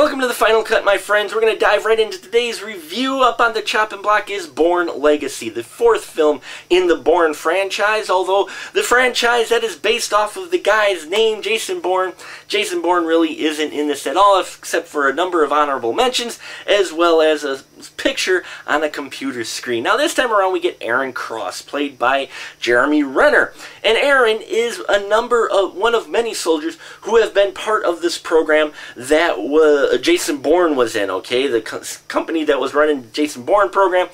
Welcome to The Final Cut, my friends. We're going to dive right into today's review. Up on the chopping block is Bourne Legacy, the fourth film in the Bourne franchise, although the franchise that is based off of the guy's name, Jason Bourne. Jason Bourne really isn't in this at all, except for a number of honorable mentions, as well as a picture on a computer screen. Now, this time around, we get Aaron Cross, played by Jeremy Renner. And Aaron is one of many soldiers who have been part of this program that was Jason Bourne was in, okay? The company that was running the Jason Bourne program,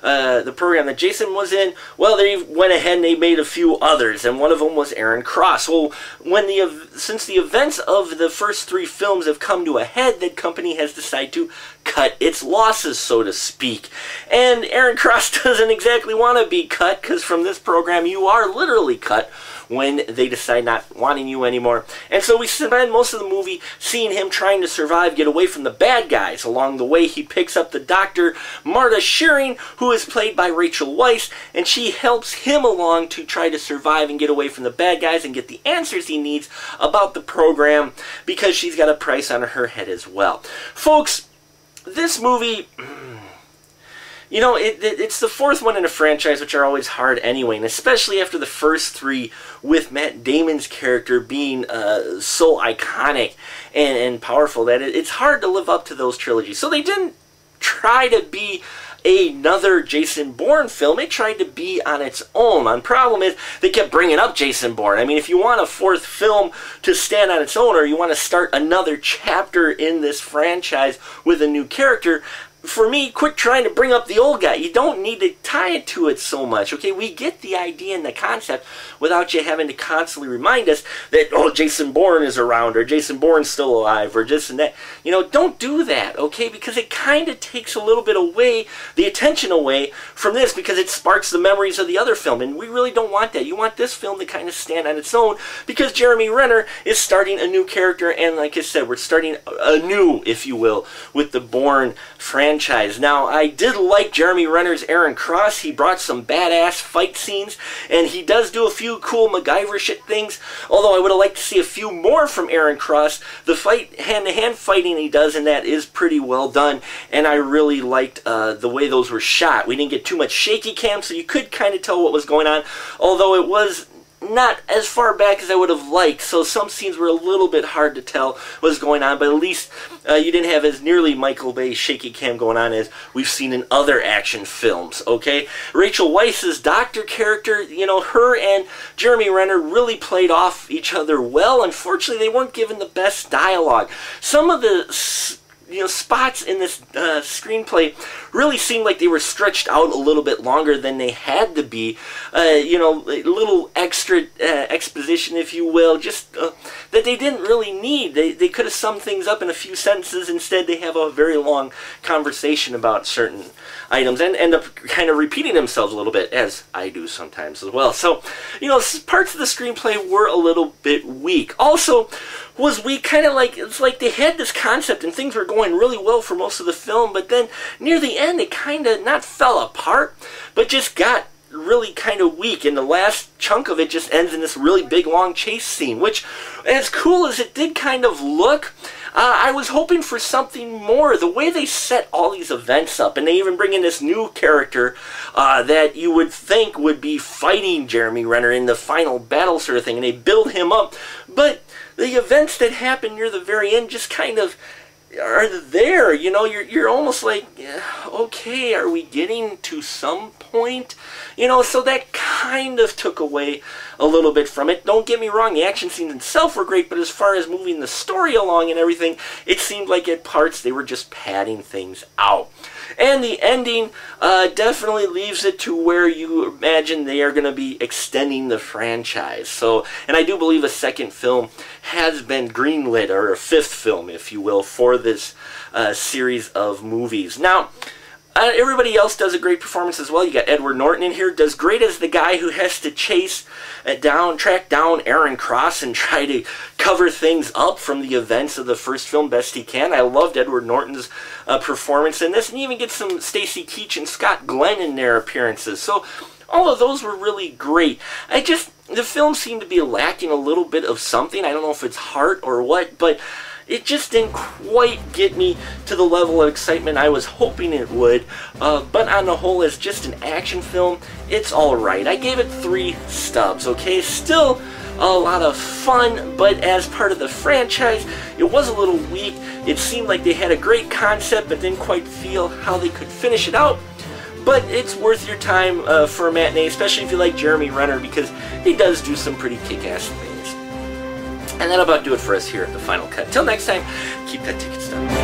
the program that Jason was in, well, they went ahead and they made a few others, and one of them was Aaron Cross. Well, since the events of the first three films have come to a head, the company has decided to cut its losses, so to speak. And Aaron Cross doesn't exactly want to be cut, because from this program you are literally cut when they decide not wanting you anymore. And so we spend most of the movie seeing him trying to survive, get away from the bad guys. Along the way, he picks up the doctor, Marta Shearing, who is played by Rachel Weisz, and she helps him along to try to survive and get away from the bad guys and get the answers he needs about the program, because she's got a price on her head as well. Folks, this movie, you know, it's the fourth one in a franchise, which are always hard anyway, and especially after the first three, with Matt Damon's character being so iconic and powerful that it's hard to live up to those trilogies. So they didn't try to be another Jason Bourne film. It tried to be on its own. And the problem is they kept bringing up Jason Bourne. I mean, if you want a fourth film to stand on its own, or you want to start another chapter in this franchise with a new character, for me, quit trying to bring up the old guy. You don't need to tie it to it so much, okay? We get the idea and the concept without you having to constantly remind us that, oh, Jason Bourne is around, or Jason Bourne's still alive, or this and that. You know, don't do that, okay? Because it kind of takes a little bit away, the attention away from this, because it sparks the memories of the other film, and we really don't want that. You want this film to kind of stand on its own, because Jeremy Renner is starting a new character, and like I said, we're starting anew, if you will, with the Bourne franchise. Now, I did like Jeremy Renner's Aaron Cross. He brought some badass fight scenes, and he does do a few cool MacGyver shit things, although I would have liked to see a few more from Aaron Cross. The fight, hand-to-hand fighting he does in that is pretty well done, and I really liked the way those were shot. We didn't get too much shaky cam, so you could kind of tell what was going on, although it was not as far back as I would have liked, so some scenes were a little bit hard to tell what was going on, but at least you didn't have as nearly Michael Bay's shaky cam going on as we've seen in other action films, okay? Rachel Weisz's doctor character, you know, her and Jeremy Renner really played off each other well. Unfortunately, they weren't given the best dialogue. Some of the spots in this screenplay really seemed like they were stretched out a little bit longer than they had to be. You know, a little extra exposition, if you will, just that they didn't really need. They could have summed things up in a few sentences. Instead, they have a very long conversation about certain items and end up kind of repeating themselves a little bit, as I do sometimes as well. So, you know, parts of the screenplay were a little bit weak. Also, was weak, kind of like, it's like they had this concept and things were going really well for most of the film, but then near the end it kind of not fell apart, but just got really kind of weak, and the last chunk of it just ends in this really big long chase scene, which, as cool as it did kind of look, I was hoping for something more. The way they set all these events up, and they even bring in this new character that you would think would be fighting Jeremy Renner in the final battle sort of thing, and they build him up, but the events that happen near the very end just kind of are there, you know, you're almost like, okay, are we getting to some point? You know, so that kind of took away a little bit from it. Don't get me wrong, the action scenes themselves were great, but as far as moving the story along and everything, it seemed like at parts they were just padding things out. And the ending definitely leaves it to where you imagine they are going to be extending the franchise. So, and I do believe a second film has been greenlit, or a fifth film, if you will, for this series of movies. Now, everybody else does a great performance as well. You got Edward Norton in here, does great as the guy who has to chase down, track down Aaron Cross and try to cover things up from the events of the first film best he can. I loved Edward Norton's performance in this, and even get some Stacey Keach and Scott Glenn in their appearances. So all of those were really great. The film seemed to be lacking a little bit of something. I don't know if it's heart or what, but it just didn't quite get me to the level of excitement I was hoping it would, but on the whole, as just an action film, it's alright. I gave it 3 stubs, okay? Still a lot of fun, but as part of the franchise, it was a little weak. It seemed like they had a great concept, but didn't quite feel how they could finish it out. But it's worth your time for a matinee, especially if you like Jeremy Renner, because he does do some pretty kick-ass things. And that'll about do it for us here at The Final Cut. Till next time, keep that ticket stub.